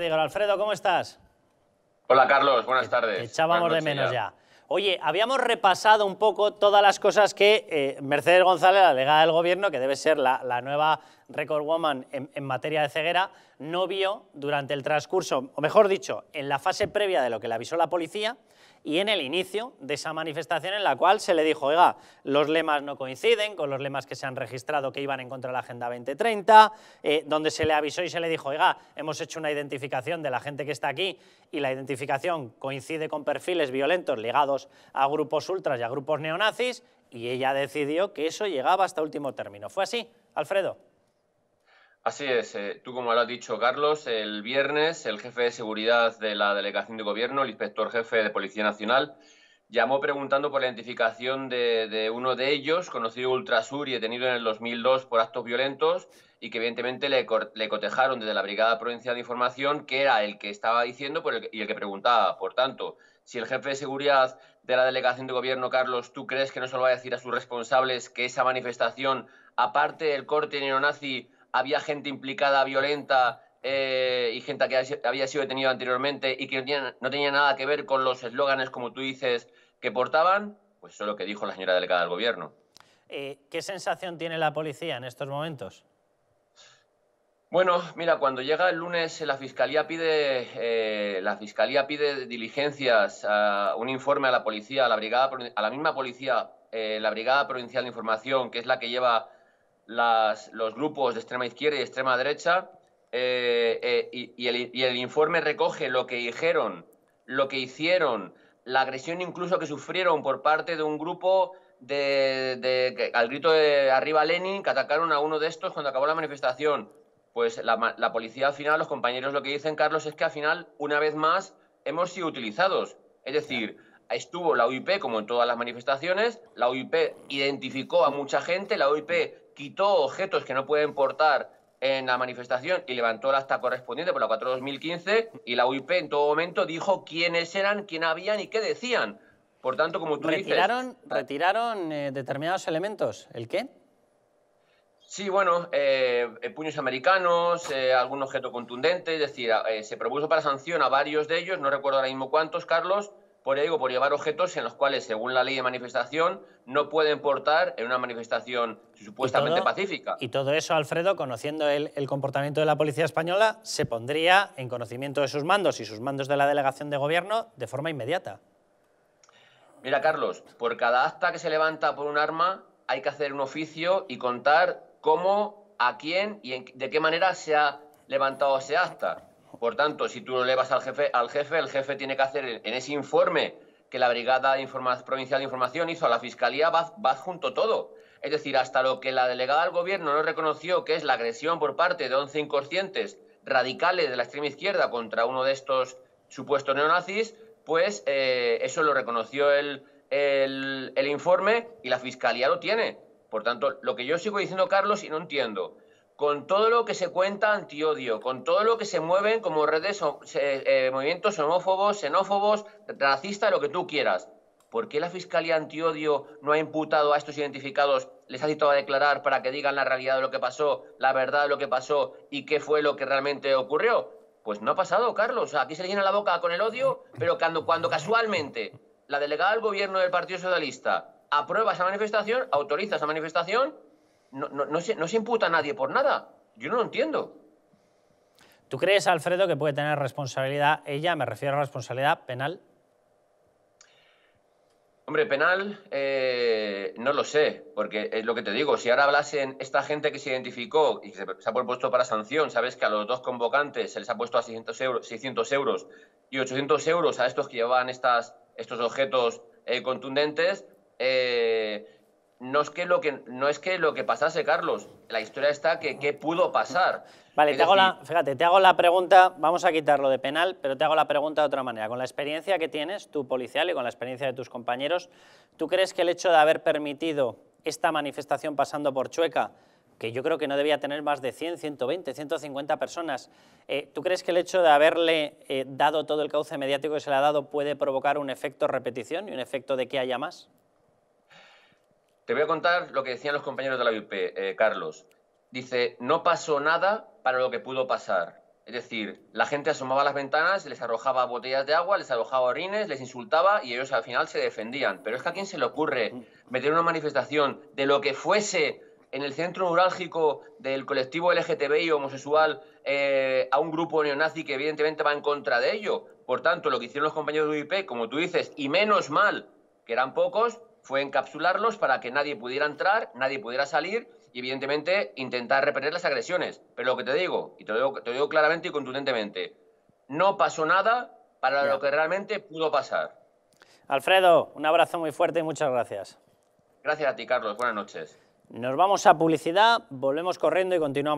Alfredo, ¿cómo estás? Hola Carlos, buenas tardes. Te echábamos de menos ya. Oye, habíamos repasado un poco todas las cosas que Mercedes González, la delegada del gobierno, que debe ser la nueva record woman en materia de ceguera, no vio durante el transcurso, o mejor dicho, en la fase previa de lo que le avisó la policía y en el inicio de esa manifestación en la cual se le dijo, oiga, los lemas no coinciden con los lemas que se han registrado que iban en contra de la Agenda 2030, donde se le avisó y se le dijo, oiga, hemos hecho una identificación de la gente que está aquí y la identificación coincide con perfiles violentos ligados a grupos ultras y a grupos neonazis, y ella decidió que eso llegaba hasta último término. ¿Fue así, Alfredo? Así es. Tú, como lo has dicho, Carlos, el viernes el jefe de seguridad de la Delegación de Gobierno, el inspector jefe de Policía Nacional, llamó preguntando por la identificación de uno de ellos, conocido Ultrasur y detenido en el 2002 por actos violentos, y que evidentemente le cotejaron desde la Brigada Provincial de Información, que era el que estaba diciendo y el que preguntaba. Por tanto, si el jefe de seguridad de la Delegación de Gobierno, Carlos, ¿tú crees que no se lo va a decir a sus responsables que esa manifestación, aparte del corte neonazi, había gente implicada, violenta y gente que había sido detenida anteriormente y que no tenía nada que ver con los eslóganes, como tú dices, que portaban? Pues eso es lo que dijo la señora delegada del Gobierno. ¿Qué sensación tiene la policía en estos momentos? Bueno, mira, cuando llega el lunes la Fiscalía pide diligencias, un informe a la policía, a la Brigada Provincial de Información, que es la que lleva los grupos de extrema izquierda y de extrema derecha, y el informe recoge lo que dijeron, lo que hicieron, la agresión incluso que sufrieron por parte de un grupo al grito de Arriba Lenin, que atacaron a uno de estos cuando acabó la manifestación. Pues la policía al final, los compañeros lo que dicen, Carlos, es que al final, una vez más, hemos sido utilizados. Es decir, estuvo la UIP, como en todas las manifestaciones, la UIP identificó a mucha gente, la UIP quitó objetos que no pueden portar en la manifestación y levantó el acta correspondiente por la 4/2015, y la UIP en todo momento dijo quiénes eran, quién habían y qué decían. Por tanto, como tú dices... ¿Retiraron determinados elementos? ¿El qué? Sí, bueno, puños americanos, algún objeto contundente, es decir, se propuso para sanción a varios de ellos, no recuerdo ahora mismo cuántos, Carlos, por llevar objetos en los cuales, según la ley de manifestación, no pueden portar en una manifestación supuestamente pacífica. Y todo eso, Alfredo, conociendo el comportamiento de la policía española, se pondría en conocimiento de sus mandos y sus mandos de la Delegación de Gobierno de forma inmediata. Mira, Carlos, por cada acta que se levanta por un arma hay que hacer un oficio y contar cómo, a quién y de qué manera se ha levantado ese acta. Por tanto, si tú lo elevas al jefe tiene que hacer en ese informe que la Brigada Provincial de Información hizo a la Fiscalía, va junto todo. Es decir, hasta lo que la delegada del Gobierno no reconoció, que es la agresión por parte de 11 inconscientes radicales de la extrema izquierda contra uno de estos supuestos neonazis, pues eso lo reconoció el informe y la Fiscalía lo tiene. Por tanto, lo que yo sigo diciendo, Carlos, y no entiendo, con todo lo que se cuenta antiodio, con todo lo que se mueven como redes, movimientos homófobos, xenófobos, racistas, lo que tú quieras, ¿por qué la Fiscalía antiodio no ha imputado a estos identificados, les ha citado a declarar para que digan la realidad de lo que pasó, la verdad de lo que pasó y qué fue lo que realmente ocurrió? Pues no ha pasado, Carlos. O sea, aquí se le llena la boca con el odio, pero cuando casualmente la delegada del Gobierno del Partido Socialista aprueba esa manifestación, autoriza esa manifestación, no se imputa a nadie por nada. Yo no lo entiendo. ¿Tú crees, Alfredo, que puede tener responsabilidad ella? Me refiero a responsabilidad penal. Hombre, penal, no lo sé, porque es lo que te digo. Si ahora hablasen esta gente que se identificó y que se ha propuesto para sanción, sabes que a los dos convocantes se les ha puesto a 600 euros y 800 euros a estos que llevaban estos objetos contundentes. No es que lo que pasase, Carlos. La historia está que qué pudo pasar. Vale, te hago la pregunta, vamos a quitarlo de penal, pero te hago la pregunta de otra manera. Con la experiencia que tienes, tú policial, y con la experiencia de tus compañeros, ¿tú crees que el hecho de haber permitido esta manifestación pasando por Chueca, que yo creo que no debía tener más de 100, 120, 150 personas, ¿tú crees que el hecho de haberle dado todo el cauce mediático que se le ha dado puede provocar un efecto repetición y un efecto de que haya más? Te voy a contar lo que decían los compañeros de la UIP, Carlos. Dice, no pasó nada para lo que pudo pasar. Es decir, la gente asomaba a las ventanas, les arrojaba botellas de agua, les arrojaba orines, les insultaba y ellos al final se defendían. Pero es que ¿a quién se le ocurre meter una manifestación de lo que fuese en el centro neurálgico del colectivo LGTBI homosexual a un grupo neonazi que evidentemente va en contra de ello? Por tanto, lo que hicieron los compañeros de UIP, como tú dices, y menos mal que eran pocos, fue encapsularlos para que nadie pudiera entrar, nadie pudiera salir y, evidentemente, intentar repeler las agresiones. Pero lo que te digo, y te lo digo claramente y contundentemente, no pasó nada para lo que realmente pudo pasar. Alfredo, un abrazo muy fuerte y muchas gracias. Gracias a ti, Carlos. Buenas noches. Nos vamos a publicidad, volvemos corriendo y continuamos.